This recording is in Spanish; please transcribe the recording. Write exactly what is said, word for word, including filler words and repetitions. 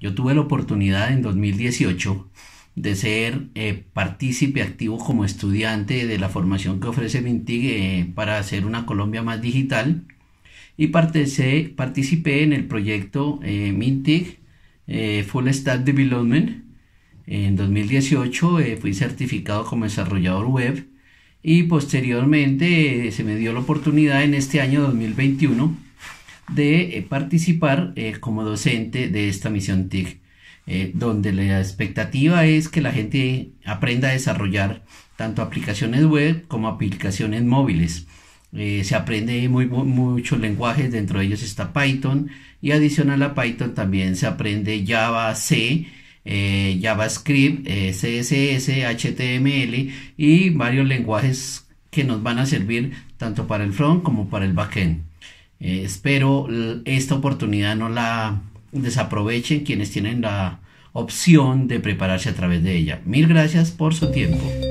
Yo tuve la oportunidad en dos mil dieciocho de ser eh, partícipe activo como estudiante de la formación que ofrece Mintic eh, para hacer una Colombia más digital, y participé, participé en el proyecto eh, Mintic eh, Full Stack Development. En dos mil dieciocho eh, fui certificado como desarrollador web y posteriormente eh, se me dio la oportunidad en este año dos mil veintiuno de eh, participar eh, como docente de esta misión T I C. Eh, donde la expectativa es que la gente aprenda a desarrollar tanto aplicaciones web como aplicaciones móviles. Eh, se aprende muy, muy, muchos lenguajes, dentro de ellos está Python, y adicional a Python también se aprende Java, C, eh, JavaScript, eh, C S S, H T M L y varios lenguajes que nos van a servir tanto para el front como para el backend. Eh, espero esta oportunidad no la desaprovechen quienes tienen la opción de prepararse a través de ella. Mil gracias por su tiempo.